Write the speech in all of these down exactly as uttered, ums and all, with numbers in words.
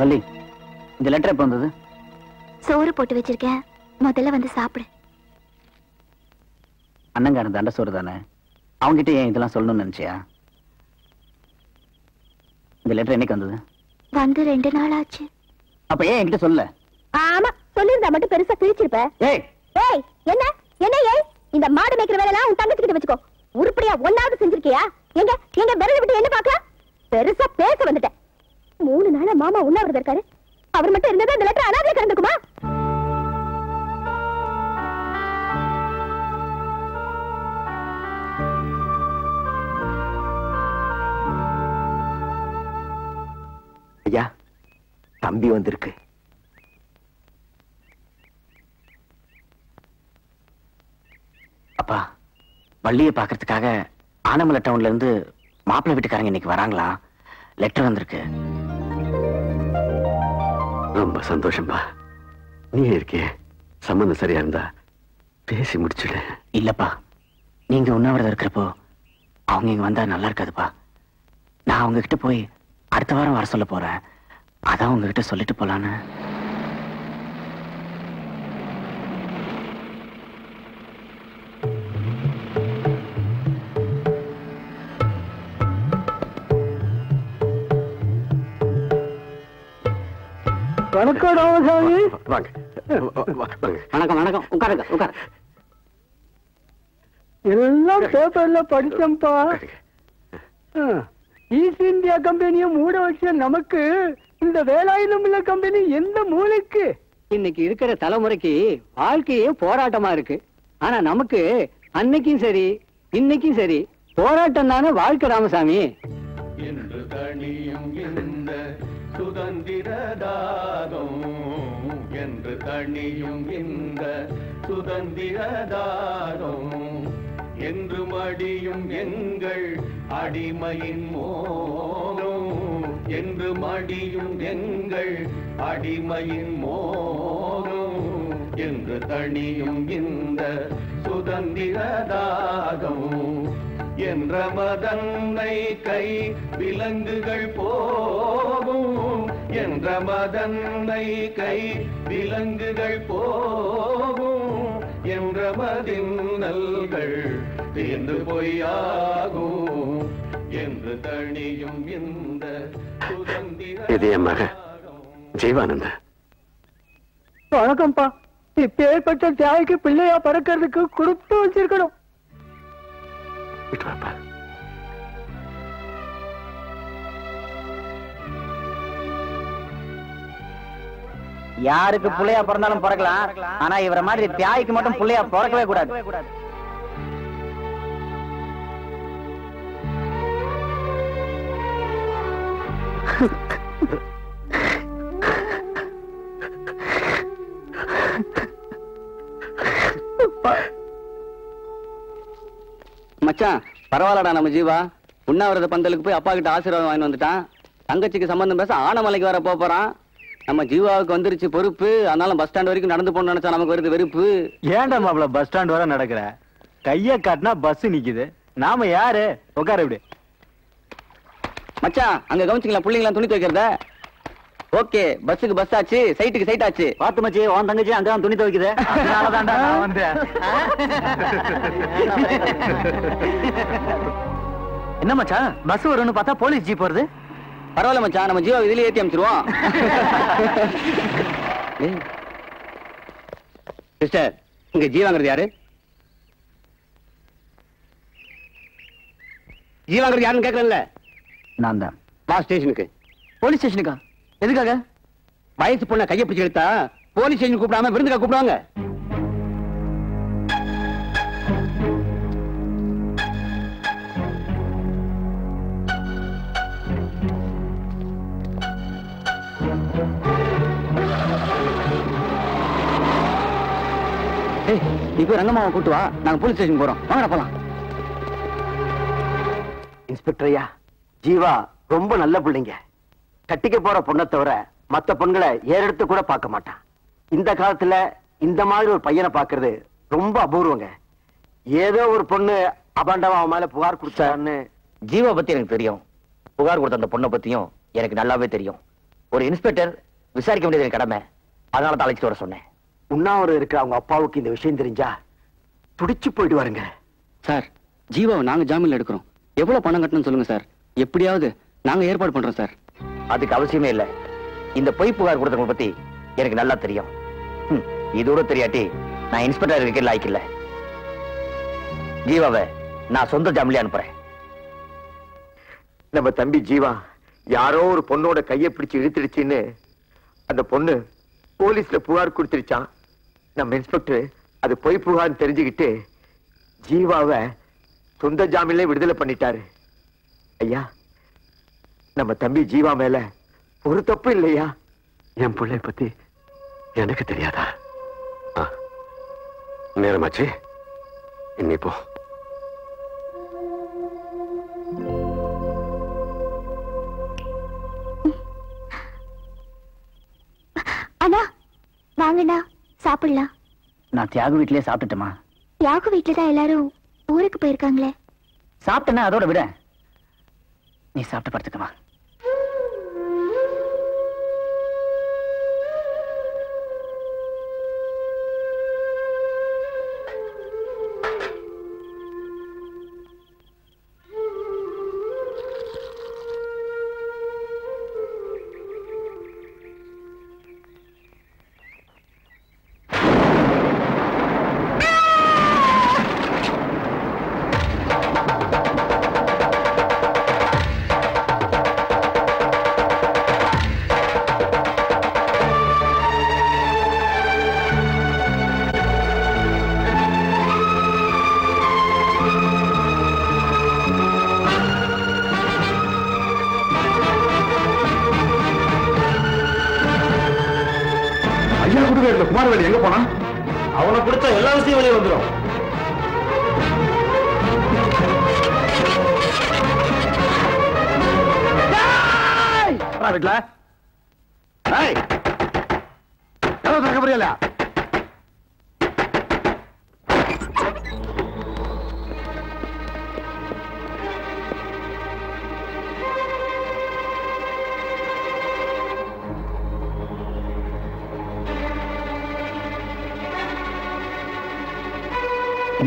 Malli, the letter upon the Sora Potovichka, Motella and the Sapre Ananga and the Sordana. I'm getting the Solon and Chia. The letter in the Kandu. Wonder and Nalachi. Up a egg to Sola. Ah, Solin, the Matta Perisa creature. Hey, hey, Yena, Yena, in the Mada make a very long time to go. Urupia, one out of Sindikia. Yena, Yena, very good in the Baka. There is a place of the day. Moon and Anna Mama will never recur. Our material letter another can come up. Yeah, Tambi on the K. Apa, Bali Pakataka, Anamala Town Lender, Mapla Vitakanik Varangla, letter on the K. Rumba Santoshamba, Nirke, Saman Sarianda, Pesimuchida, Ilapa, Ningo Navar Kripo, Anging Wanda and Alarkadapa. Now get to poi. அடுத்த வாரம் வர சொல்லப் போறேன் அதான் உங்ககிட்ட சொல்லிட்டு போலானே வணக்கம் சாமி வாங்க வணக்கம் வணக்கம் உட்காருங்க உட்கார் எல்லாம் பேப்பர்ல படிச்சம்பா East India Company மூட வச்ச நமக்கு இந்த வேலாயுதமில்ல கம்பெனி எந்த மூலைக்கு இன்னைக்கு இருக்கிற தலைமுறைக்கு வாழ்க்கையே போராட்டமா இருக்கு ஆனா நமக்கு அன்னைக்கும் சரி இன்னைக்கும் சரி போராட்டம் தான வாழ்க்கை ராமசாமி என்று தணியும் இந்த சுதந்திர தாகம் என்று தணியும் இந்த சுதந்திர தாகம் என்று மடியும் எங்கள் அடிமையின் மோகம் என்று மடியும் எங்கள் அடிமையின் மோகம் என்று தணியும் இந்த சுதந்திர தாகம் என்ற மதன்னை கை விலங்குகள் போகும் என்ற மதன்னை கை விலங்குகள் போகும் என்ற மதின்னல்கள் தேந்து பொய்யாகும் என்று தணியும் இந்த சுதந்திர ஜீவானந்த வணக்கம்பா இப்பேற்பட்ட தியாகிக்கு பிள்ளையா பறக்கிறதுக்கு கொடுத்து வச்சிருக்கணும் யாருக்கு புள்ளையா பிறந்தாலும் பிறக்கலாம் ஆனா இவர மாதிரி தியாகிக்கு மட்டும் புள்ளையா பிறக்கவே கூடாது மச்சான் பரவாயில்லடா நம்ம ஜீவா உண்ணாவிரத பந்தலுக்கு போய் அப்பா கிட்ட ஆசீர்வாதம் வாங்கி வந்துட்டான் தங்கச்சிக்கு சம்பந்தம் பேச ஆனமலைக்கு வர போறான் நம்ம ஜீவாவுக்கு வந்துருச்சு பொறுப்பு அதனால பஸ் ஸ்டாண்ட் வரைக்கும் நடந்து போகணும்னு நினைச்சா நமக்கு வருது வெறுப்பு ஏன்டா மாப்ள பஸ் ஸ்டாண்ட் வர நடக்குற கைய காட்டினா பஸ் நிக்குது நாம யாரு உட்கார இப்படி மச்சான் அங்க கவனிச்சிங்களா புள்ளைங்களா துணி துவைக்கிறத ஓகே பஸ்ஸுக்கு பஸ் ஆச்சு சைட்டுக்கு சைட் ஆச்சு பாத்து மச்சி உன் தங்கச்சி அங்கதான் துணி துவைக்குது அதனால தான்டா நான் வந்தேன் என்ன மச்சான் பஸ் வரும்னு பார்த்தா போலீஸ் ஜீப் வருது பரவாயில்ல மச்சான் நம்ம ஜீவா இதுல ஏத்தி அமிச்சிருவோம் சிஸ்டர் இங்க ஜீவாங்கிறது யாரு ஜீவாங்கிறது யாருன்னு கேட்கல நான் தான் போலீஸ் ஸ்டேஷனுக்கு போலீஸ் ஸ்டேஷனுக்கா எதுக்காக வயசு பொண்ண கையை பிடிச்சு எடுத்தா போலீஸ் ஸ்டேஷன் கூப்பிடாம விருந்துக்கா கூப்பிடுவாங்க இப்போ ரங்கமாவை கூட்டு வா நாங்க போலீஸ் ஸ்டேஷன் போறோம் வாங்கடா போலாம் இன்ஸ்பெக்டர் ஐயா ஜீவா ரொம்ப நல்ல பிள்ளைங்க கட்டிக்க போற பொண்ணை தவிர மற்ற பொண்களை ஏறெடுத்து கூட பார்க்க மாட்டான் இந்த காலத்துல இந்த மாதிரி ஒரு பையனை பார்க்கறது ரொம்ப அபூர்வங்க ஏதோ ஒரு பொண்ணு அபாண்டவா அவன் மேல புகார் கொடுத்தான்னு ஜீவா பத்தி எனக்கு தெரியும் புகார் கொடுத்த அந்த பொண்ணை பத்தியும் எனக்கு நல்லாவே தெரியும் ஒரு இன்ஸ்பெக்டர் விசாரிக்க வேண்டியது கடமை. அதனால தான் அழைச்சிட்டு வர சொன்னேன். உண்ணாவிரதம் இருக்கிற அவங்க அப்பாவுக்கு இந்த விஷயம் தெரிஞ்சா துடிச்சு போயிட்டு வருங்க. சார், ஜீவாவை நாங்க ஜாமீன்ல எடுக்கிறோம். எவ்வளவு பணம் கட்டணும்னு சொல்லுங்க சார். எப்படியாவது நாங்க ஏற்பாடு பண்றோம் சார். அதுக்கு அவசியமே இல்லை. இந்த பொய் புகார் கொடுத்தவங்க பத்தி எனக்கு நல்லா தெரியும். இதோட தெரியாட்டி நான் இன்ஸ்பெக்டர் இருக்க லாய்க்கு இல்லை. ஜீவாவை நான் சொந்த ஜாமீன்ல அனுப்புறேன். நம்ம தம்பி ஜீவா யாரோ ஒரு பொண்ணோட கையை பிடிச்சு இழுத்துடுச்சுன்னு அந்த பொண்ணு போலீஸ்ல புகார் கொடுத்துருச்சான். நம்ம இன்ஸ்பெக்டர் அது பொய் புகார்னு தெரிஞ்சுக்கிட்டு ஜீவாவை சொந்த ஜாமீன்ல விடுதலை பண்ணிட்டாரு. ஐயா, நம்ம தம்பி ஜீவா மேல ஒரு தப்பு இல்லையா? என் பிள்ளை பத்தி எனக்கு தெரியாதா? நேரமாச்சு, இன்னிப்போ அண்ணா வாங்கண்ணா சாப்பிடலாம். நான் தியாகு வீட்டிலே சாப்பிட்டுட்டேமா. தியாகு வீட்டில தான் எல்லாரும் ஊருக்கு போயிருக்காங்களே. சாப்பிட்டேன்னா அதோட விட நீ சாப்பிட்டு படுத்துக்கமா.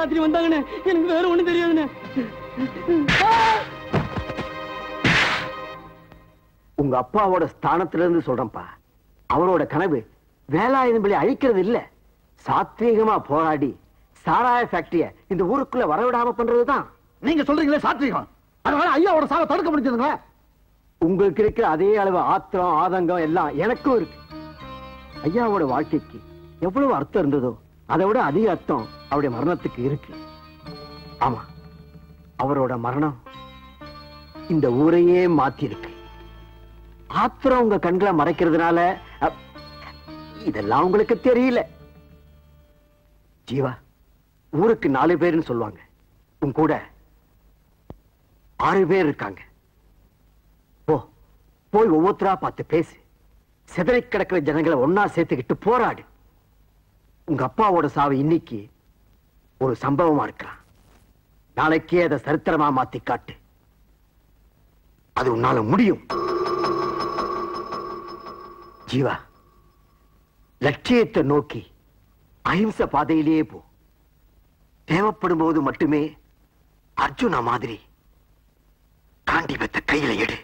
ராத்திரி வந்தாங்க, எனக்கு வேற ஒண்ணு தெரியாது. உங்க அப்பாவோட ஸ்தானத்துல இருந்து சொல்றப்பா, அவரோட கனவு வேலாயுதம் பிள்ளை அழிக்கிறது இல்ல, சாத்வீகமா போராடி சாராய ஃபேக்டரிய இந்த ஊருக்குள்ள வரவிடாம பண்றதுதான். நீங்க சொல்றீங்களே சாத்வீகம், அதனால ஐயாவோட சாவை தடுக்க முடிஞ்சதுங்களா? உங்களுக்கு இருக்கிற அதே அளவு ஆத்திரம் ஆதங்கம் எல்லாம் எனக்கும் இருக்கு. ஐயாவோட வாழ்க்கைக்கு எவ்வளவு அர்த்தம் இருந்ததோ அதை விட அதிக அர்த்தம் அவருடைய மரணத்துக்கு இருக்கு. ஆமா, அவரோட மரணம் இந்த ஊரையே மாத்தி இருக்கு. ஆத்திரம் உங்க கண்களை மறைக்கிறதுனால இதெல்லாம் உங்களுக்கு தெரியல. ஜீவா ஊருக்கு நாலு பேருன்னு சொல்லுவாங்க, உன் கூட ஆறு பேர் இருக்காங்க. போ போய் ஒவ்வொருத்தரா பார்த்து பேசு. சிதறி கிடக்கிற ஜனங்களை ஒன்னா சேர்த்துக்கிட்டு போராடு. உங்க அப்பாவோட சாவு இன்னைக்கு ஒரு சம்பவமா இருக்கலாம், நாளைக்கே அதை சரித்திரமா மாத்தி காட்டு. அது உன்னால முடியும். ஜீவா லட்சியத்தை நோக்கி அஹிம்சை பாதையிலேயே போ. தேவைப்படும் போது மட்டுமே அர்ஜுனா மாதிரி காண்டிபத்தை கையில எடு.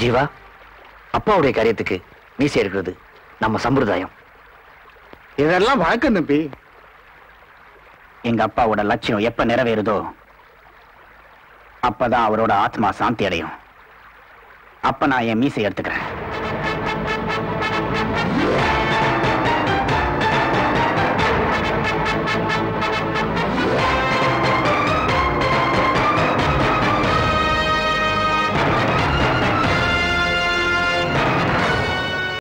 ஜீவா, அப்பாவுடைய காரியத்துக்கு நீ சேர்க்கிறது நம்ம சம்பிரதாயம். இதெல்லாம் வழக்கம் தம்பி. எங்க அப்பாவோட லட்சியம் எப்ப நிறைவேறுதோ அப்பதான் அவரோட ஆத்மா சாந்தி அடையும். அப்ப நான் என் மீசை எடுத்துக்கிறேன்.